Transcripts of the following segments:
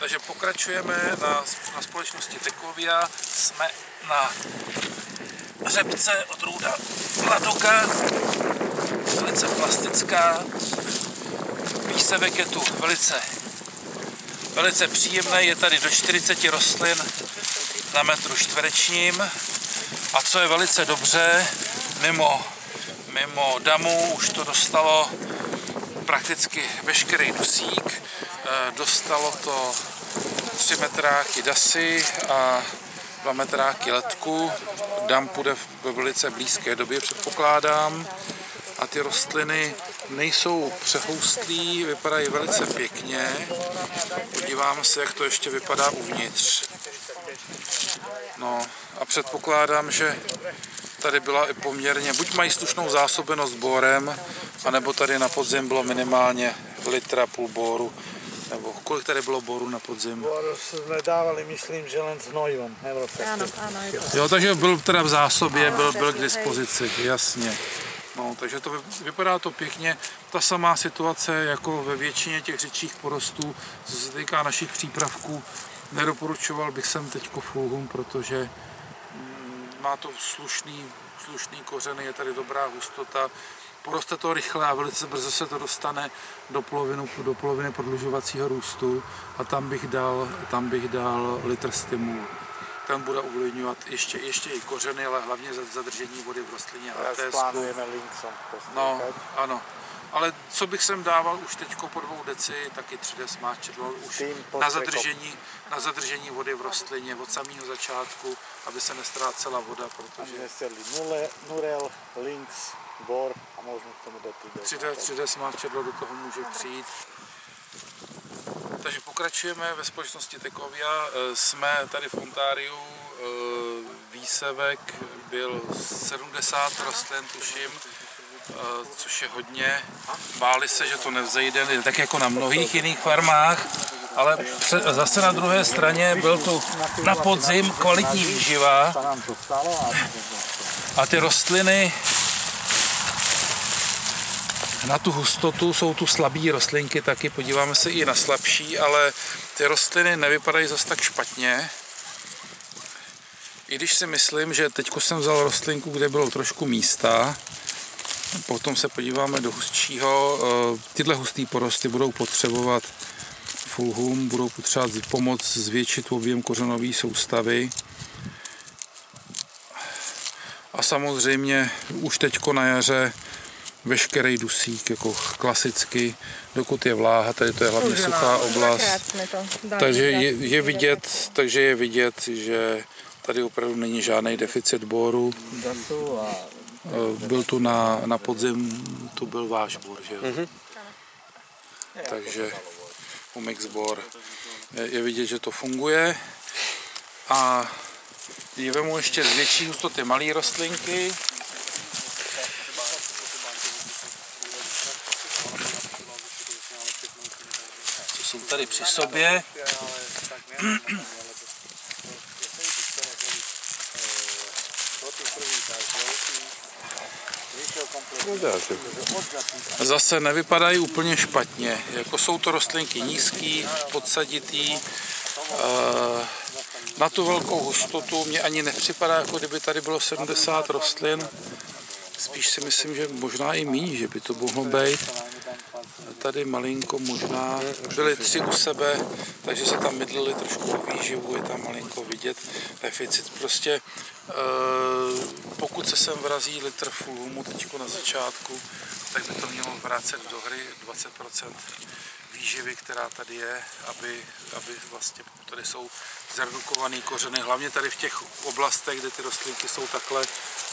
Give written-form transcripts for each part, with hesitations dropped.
Takže pokračujeme na společnosti Tekovia. Jsme na řepce od růda Pladuka. Velice plastická. Písevek je tu velice příjemný. Je tady do 40 rostlin na metru čtverečním. A co je velice dobře, mimo damu už to dostalo prakticky veškerý dusík. Dostalo to 3 metráky dasy a 2 metráky letku. Dam půjde ve velice blízké době, předpokládám. A ty rostliny nejsou přehoustlí, vypadají velice pěkně. Podíváme se, jak to ještě vypadá uvnitř. No a předpokládám, že tady byla i poměrně, buď mají slušnou zásobenost borem, anebo tady na podzim bylo minimálně litra, půl boru. Nebo kolik tady bylo boru na podzim? Boru jsme dávali, myslím, že len s Neujonem. Ano, jo, takže byl teda v zásobě, byl k dispozici, jasně. No, takže to vypadá to pěkně. Ta samá situace jako ve většině těch řečích porostů, co se týká našich přípravků, nedoporučoval bych sem teďko Fulham, protože má to slušný kořeny, je tady dobrá hustota. Poroste to rychle a velice brzo se to dostane do poloviny prodlužovacího růstu a tam bych dal litr stimulu. Tam bude ovlivňovat ještě i kořeny, ale hlavně zadržení vody v rostlině. Plánujeme linksem. No, ano. Ale co bych sem dával už teďko po 2 deci, taky 3D smáčedlo už na zadržení vody v rostlině od samého začátku, aby se neztrácela voda, protože... Nurel, links, bor a možná k tomu dát 3D smáčedlo do toho může přijít. Takže pokračujeme ve společnosti Tekovia, jsme tady v Ontáriu, výsevek byl 70 rostlin, tuším, což je hodně. Báli se, že to nevzejde, tak jako na mnohých jiných farmách, ale zase na druhé straně byl tu na podzim kvalitní výživa a ty rostliny na tu hustotu, jsou tu slabé rostlinky taky, podíváme se i na slabší, ale ty rostliny nevypadají zas tak špatně. I když si myslím, že teď jsem vzal rostlinku, kde bylo trošku místa, potom se podíváme do hustšího. Tyhle hustý porosty budou potřebovat Fulham, budou potřebovat pomoc zvětšit objem kořenové soustavy. A samozřejmě už teď na jaře veškerý dusík, jako klasicky, dokud je vláha, tady to je hlavně suchá oblast. Takže je vidět, že tady opravdu není žádný deficit boru. Byl tu na podzim, tu byl váš bor, že jo? Takže umix bor. Je vidět, že to funguje. A vemu ještě z větší hustoty malé rostlinky. Co jsou tady při sobě. Zase nevypadají úplně špatně, jako jsou to rostlinky nízký, podsaditý, na tu velkou hustotu mě ani nepřipadá, jako kdyby tady bylo 70 rostlin, spíš si myslím, že možná i míň, že by to mohlo být, tady malinko možná, byly 3 u sebe, takže se tam mydlili trošku o výživu, je tam malinko vidět deficit, prostě pokud se sem vrazí litr Fulhamu teďko na začátku, tak by to mělo vrátit do hry 20% výživy, která tady je, aby vlastně, pokud tady jsou zredukované kořeny, hlavně tady v těch oblastech, kde ty rostlinky jsou takhle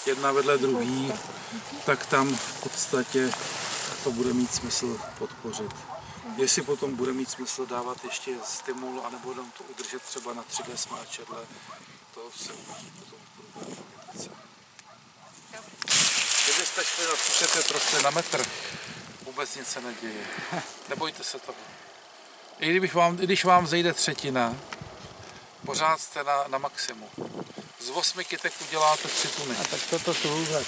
jedna vedle druhý, tak tam v podstatě to bude mít smysl podpořit. Jestli potom bude mít smysl dávat ještě stimul, anebo jenom to udržet třeba na 3D smáčedle, to se uvidí potom. Kdybyste šli na 30 rostlin na metr, vůbec nic se neděje. Nebojte se toho. I když vám vzejde 1/3, pořád jste na maximu. Z 8 kytek uděláte 3 tuny. A tak toto jsou různé.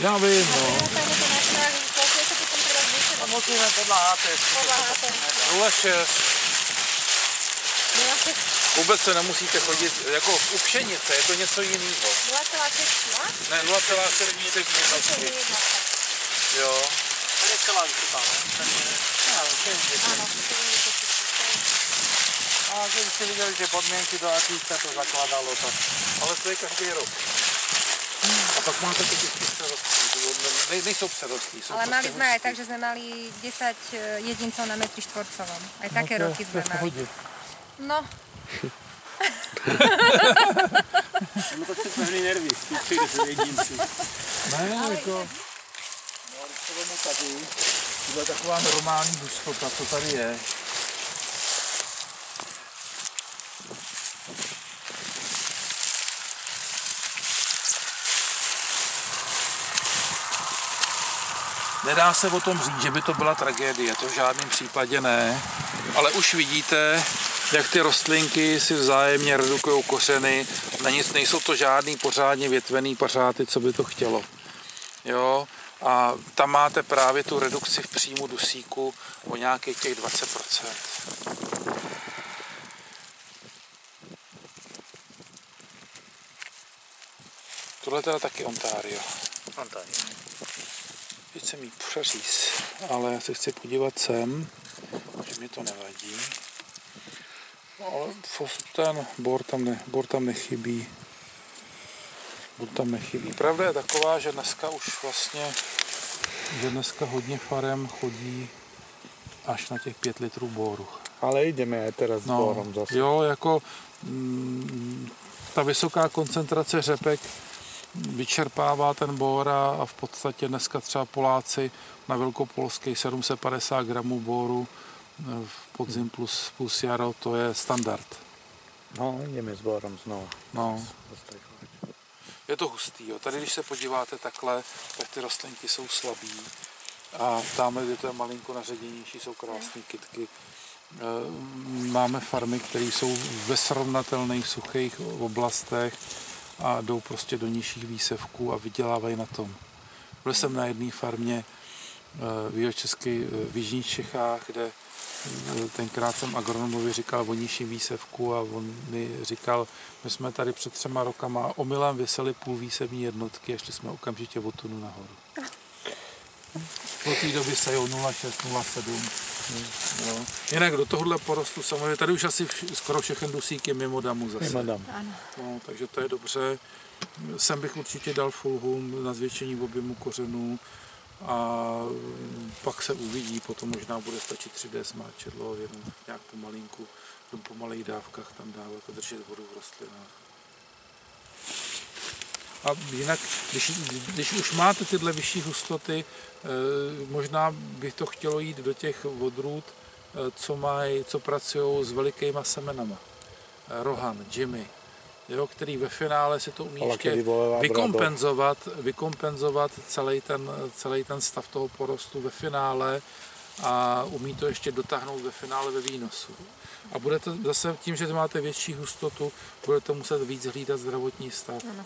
Já vím, no. Podle HTS. Vůbec se nemusíte chodit, jako u pšenice, je to něco jiného. 0,5? Ne, 0,7. Jo. To je celá vytupá, ne? Ano, a když jste viděli, že podmínky do jakých se to zakládalo, tak... Ale to je každý rok. A pak máte taky přerostlí, nejsou přerostlí. Ale mali jsme aj tak, že jsme mali 10 jedincov na metri štvorcovom. Aj také roky jsme mali. No. No tak jste hli nervy, ty přijde se jedinci. Ne, jako... No, když to vemu tady, to je taková normální hustota, co tady je. Nedá se o tom říct, že by to byla tragédie, to v žádném případě ne, ale už vidíte, jak ty rostlinky si vzájemně redukují kořeny, na nic nejsou to žádný pořádně větvený pařáty, co by to chtělo. Jo? A tam máte právě tu redukci v příjmu dusíku o nějakých těch 20%. Tohle teda taky Ontário. Ontário. Teď jsem jí přeříz, ale já se chci podívat sem, že mě to nevadí. No, ale ten bor tam nechybí. Bor tam nechybí. Pravda je taková, že dneska už vlastně, že dneska hodně farem chodí až na těch 5 litrů boru. Ale jdeme aj teraz no, s borem zase. Jo, jako ta vysoká koncentrace řepek vyčerpává ten bor a v podstatě dneska třeba Poláci na Velkopolský 750 gramů boru v podzim plus jaro, to je standard. No, jdeme s borem znovu. No. Je to hustý, jo. Tady když se podíváte takhle, tak ty rostlinky jsou slabý a tamhle, kde to je malinko naředěnější, jsou krásné kytky. Máme farmy, které jsou ve srovnatelných suchých oblastech a jdou prostě do nižších výsevků a vydělávají na tom. Byl jsem na jedné farmě v jižních Čechách, kde tenkrát jsem agronomovi říkal o nižším výsevku a on mi říkal, my jsme tady před 3 rokama omylem vyseli půl výsevní jednotky a šli jsme okamžitě o tunu nahoru. Od té doby sejou 0,6, 0,7. No. Jinak do tohohle porostu samozřejmě, tady už asi skoro všechen dusík je mimo damu zase. Mimo dam. No, takže to je dobře. Sem bych určitě dal Fulhum na zvětšení objemu kořenů a pak se uvidí, potom možná bude stačit 3D smáčedlo, jenom nějak pomalinku, po malých dávkách tam dávat a držet vodu v rostlinách. A jinak, když už máte tyhle vyšší hustoty, možná by to chtělo jít do těch odrůd, co pracují s velikýma semenama. Rohan, Jimmy, jo, který ve finále si to umí ještě vykompenzovat celý ten stav toho porostu ve finále a umí to ještě dotáhnout ve finále ve výnosu. A budete zase tím, že máte větší hustotu, budete muset víc hlídat zdravotní stav. Ano.